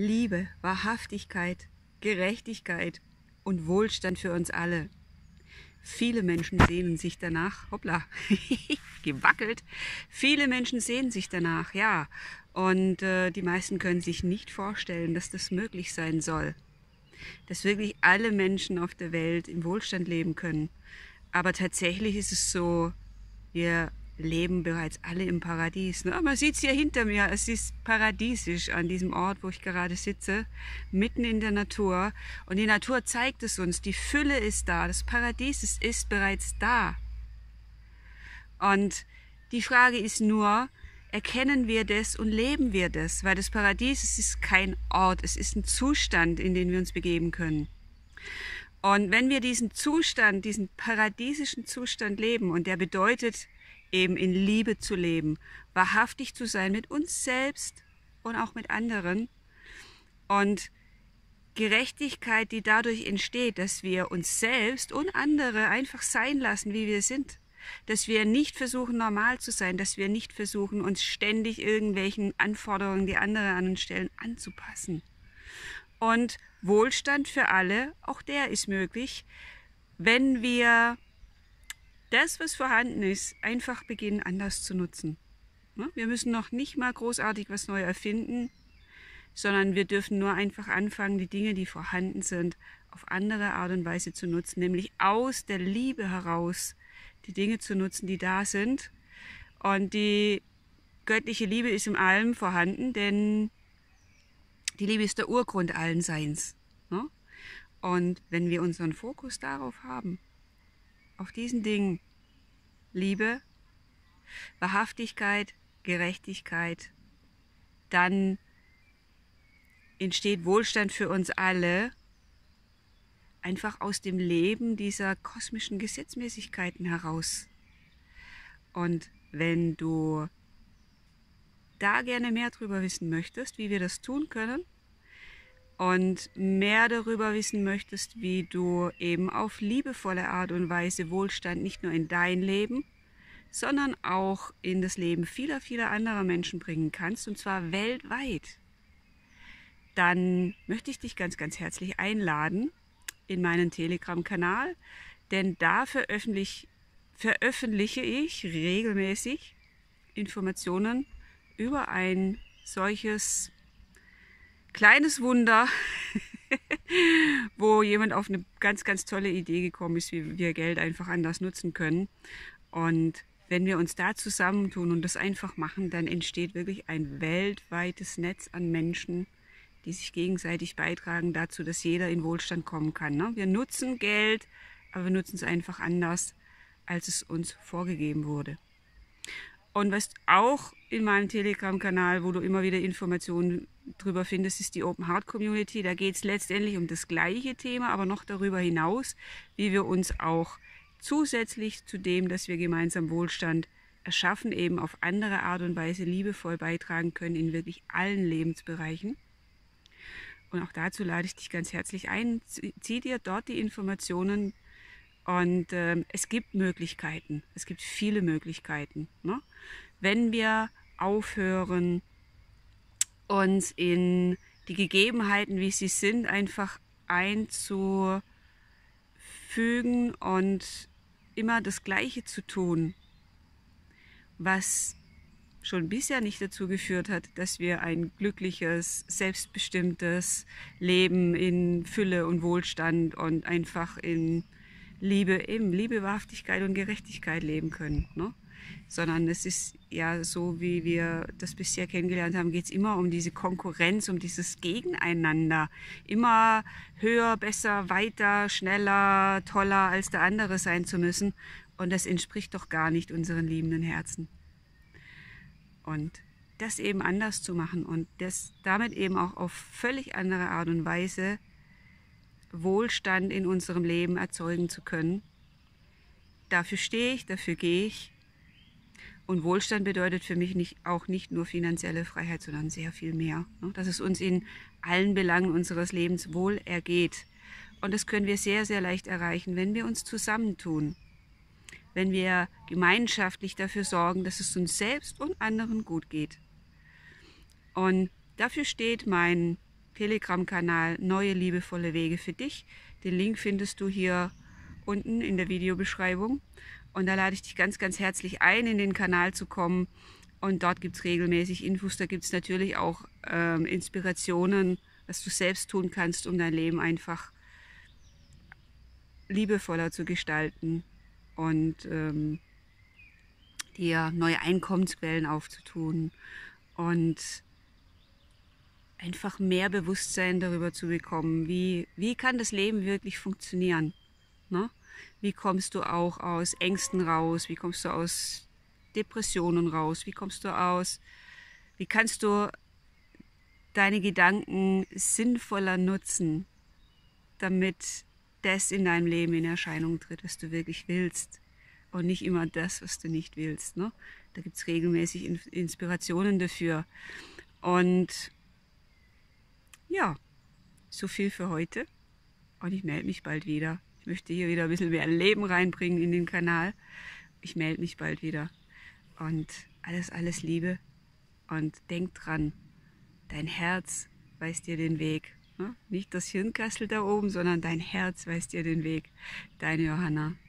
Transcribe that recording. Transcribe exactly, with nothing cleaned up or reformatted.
Liebe, Wahrhaftigkeit, Gerechtigkeit und Wohlstand für uns alle. Viele Menschen sehnen sich danach, hoppla, gewackelt, viele Menschen sehnen sich danach, ja. Und äh, die meisten können sich nicht vorstellen, dass das möglich sein soll. Dass wirklich alle Menschen auf der Welt im Wohlstand leben können. Aber tatsächlich ist es so, wir leben bereits alle im Paradies. Na, man sieht es hier hinter mir, es ist paradiesisch an diesem Ort, wo ich gerade sitze, mitten in der Natur. Und die Natur zeigt es uns, die Fülle ist da, das Paradies ist, ist bereits da. Und die Frage ist nur, erkennen wir das und leben wir das? Weil das Paradies, es ist kein Ort, es ist ein Zustand, in den wir uns begeben können. Und wenn wir diesen Zustand, diesen paradiesischen Zustand leben, und der bedeutet eben in Liebe zu leben, wahrhaftig zu sein mit uns selbst und auch mit anderen, und Gerechtigkeit, die dadurch entsteht, dass wir uns selbst und andere einfach sein lassen, wie wir sind, dass wir nicht versuchen, normal zu sein, dass wir nicht versuchen, uns ständig irgendwelchen Anforderungen, die andere an uns stellen, anzupassen. Und Wohlstand für alle, auch der ist möglich, wenn wir das, was vorhanden ist, einfach beginnen, anders zu nutzen. Wir müssen noch nicht mal großartig was Neues erfinden, sondern wir dürfen nur einfach anfangen, die Dinge, die vorhanden sind, auf andere Art und Weise zu nutzen, nämlich aus der Liebe heraus die Dinge zu nutzen, die da sind. Und die göttliche Liebe ist in allem vorhanden, denn die Liebe ist der Urgrund allen Seins. Ne? Und wenn wir unseren Fokus darauf haben, auf diesen Dingen, Liebe, Wahrhaftigkeit, Gerechtigkeit, dann entsteht Wohlstand für uns alle, einfach aus dem Leben dieser kosmischen Gesetzmäßigkeiten heraus. Und wenn du da gerne mehr darüber wissen möchtest, wie wir das tun können, und mehr darüber wissen möchtest, wie du eben auf liebevolle Art und Weise Wohlstand nicht nur in dein Leben, sondern auch in das Leben vieler, vieler anderer Menschen bringen kannst, und zwar weltweit, dann möchte ich dich ganz, ganz herzlich einladen in meinen Telegram-Kanal, denn da veröffentlich, veröffentliche ich regelmäßig Informationen über ein solches kleines Wunder, wo jemand auf eine ganz, ganz tolle Idee gekommen ist, wie wir Geld einfach anders nutzen können. Und wenn wir uns da zusammentun und das einfach machen, dann entsteht wirklich ein weltweites Netz an Menschen, die sich gegenseitig beitragen dazu, dass jeder in Wohlstand kommen kann. Ne? Wir nutzen Geld, aber wir nutzen es einfach anders, als es uns vorgegeben wurde. Und was auch in meinem Telegram-Kanal, wo du immer wieder Informationen drüber findest, ist die Open Heart Community. Da geht es letztendlich um das gleiche Thema, aber noch darüber hinaus, wie wir uns auch zusätzlich zu dem, dass wir gemeinsam Wohlstand erschaffen, eben auf andere Art und Weise liebevoll beitragen können in wirklich allen Lebensbereichen. Und auch dazu lade ich dich ganz herzlich ein. Zieh dir dort die Informationen, und äh, es gibt Möglichkeiten, es gibt viele Möglichkeiten, ne? Wenn wir aufhören, uns in die Gegebenheiten, wie sie sind, einfach einzufügen und immer das Gleiche zu tun, was schon bisher nicht dazu geführt hat, dass wir ein glückliches, selbstbestimmtes Leben in Fülle und Wohlstand und einfach in Liebe, eben Liebe, Wahrhaftigkeit und Gerechtigkeit leben können, ne? Sondern es ist ja so, wie wir das bisher kennengelernt haben, geht es immer um diese Konkurrenz, um dieses Gegeneinander. Immer höher, besser, weiter, schneller, toller als der andere sein zu müssen. Und das entspricht doch gar nicht unseren liebenden Herzen. Und das eben anders zu machen und das damit eben auch auf völlig andere Art und Weise Wohlstand in unserem Leben erzeugen zu können. Dafür stehe ich, dafür gehe ich. Und Wohlstand bedeutet für mich nicht, auch nicht nur finanzielle Freiheit, sondern sehr viel mehr. Dass es uns in allen Belangen unseres Lebens wohl ergeht. Und das können wir sehr, sehr leicht erreichen, wenn wir uns zusammentun. Wenn wir gemeinschaftlich dafür sorgen, dass es uns selbst und anderen gut geht. Und dafür steht mein Telegram-Kanal Neue liebevolle Wege für dich. Den Link findest du hier unten in der Videobeschreibung. Und da lade ich dich ganz, ganz herzlich ein, in den Kanal zu kommen. Und dort gibt es regelmäßig Infos. Da gibt es natürlich auch ähm, Inspirationen, was du selbst tun kannst, um dein Leben einfach liebevoller zu gestalten und ähm, dir neue Einkommensquellen aufzutun und einfach mehr Bewusstsein darüber zu bekommen, wie, wie kann das Leben wirklich funktionieren. Ne? Wie kommst du auch aus Ängsten raus? Wie kommst du aus Depressionen raus? Wie kommst du aus? Wie kannst du deine Gedanken sinnvoller nutzen, damit das in deinem Leben in Erscheinung tritt, was du wirklich willst und nicht immer das, was du nicht willst. Ne? Da gibt es regelmäßig Inspirationen dafür. Und ja, so viel für heute und ich melde mich bald wieder. Ich möchte hier wieder ein bisschen mehr Leben reinbringen in den Kanal. Ich melde mich bald wieder und alles, alles Liebe und denk dran, dein Herz weist dir den Weg. Nicht das Hirnkastel da oben, sondern dein Herz weist dir den Weg. Deine Johanna.